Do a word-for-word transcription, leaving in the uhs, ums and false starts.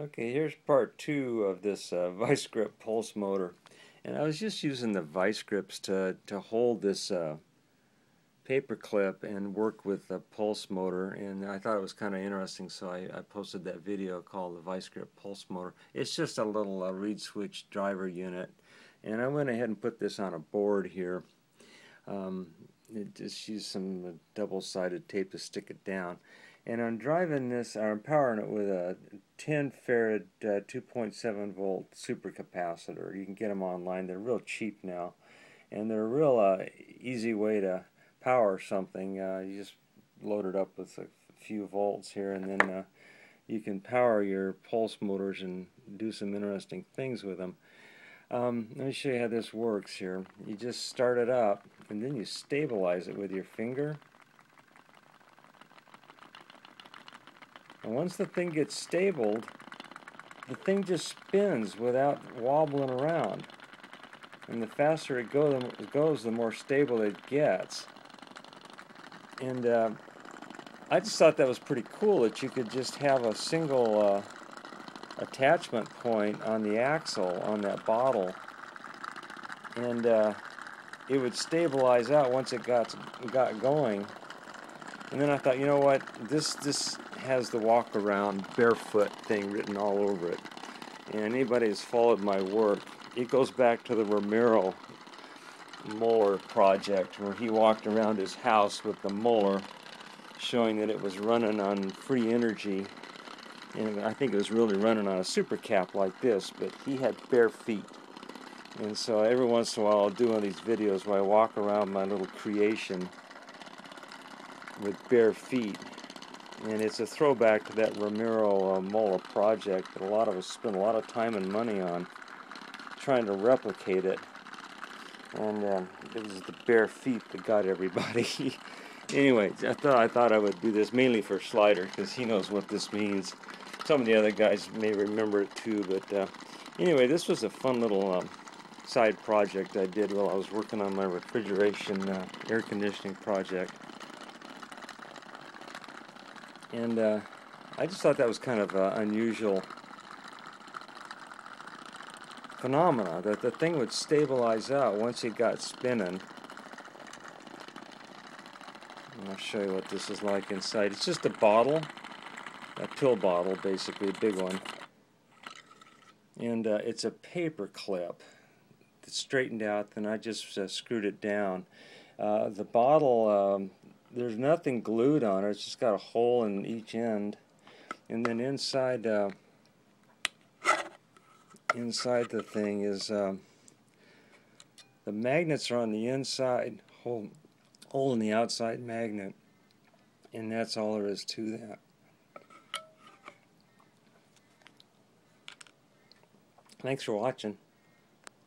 Okay, here's part two of this uh, vice grip pulse motor, and I was just using the vice grips to, to hold this uh, paper clip and work with the pulse motor, and I thought it was kind of interesting, so I, I posted that video called the vice grip pulse motor. It's just a little uh, reed switch driver unit, and I went ahead and put this on a board here. Um, it just used some double-sided tape to stick it down. And I'm driving this, or I'm powering it with a ten farad uh, two point seven volt supercapacitor. You can get them online. They're real cheap now, and they're a real uh, easy way to power something. Uh, you just load it up with a few volts here, and then uh, you can power your pulse motors and do some interesting things with them. Um, let me show you how this works here. You just start it up, and then you stabilize it with your finger. And once the thing gets stabled, the thing just spins without wobbling around. And the faster it goes, the more stable it gets. And uh, I just thought that was pretty cool that you could just have a single uh, attachment point on the axle on that bottle. And uh, it would stabilize out once it got, got going. And then I thought, you know what, this, this has the walk around barefoot thing written all over it. And anybody who's followed my work, it goes back to the Romero molar project, where he walked around his house with the molar, showing that it was running on free energy. And I think it was really running on a super cap like this, but he had bare feet. And so every once in a while I'll do one of these videos where I walk around my little creation with bare feet, and it's a throwback to that Romero uh, molar project that a lot of us spend a lot of time and money on trying to replicate it, and uh, it was the bare feet that got everybody. Anyway, I thought, I thought I would do this mainly for Slider, because he knows what this means. Some of the other guys may remember it too, but uh, anyway, this was a fun little um, side project I did while I was working on my refrigeration uh, air conditioning project. And uh, I just thought that was kind of an unusual phenomena, that the thing would stabilize out once it got spinning. And I'll show you what this is like inside. It's just a bottle, a pill bottle, basically, a big one. And uh, it's a paper clip that's straightened out, then I just uh, screwed it down. Uh, the bottle... Um, There's nothing glued on it. It's just got a hole in each end, and then inside uh, inside the thing is uh, the magnets are on the inside, hole hole in the outside magnet, and that's all there is to that. Thanks for watching.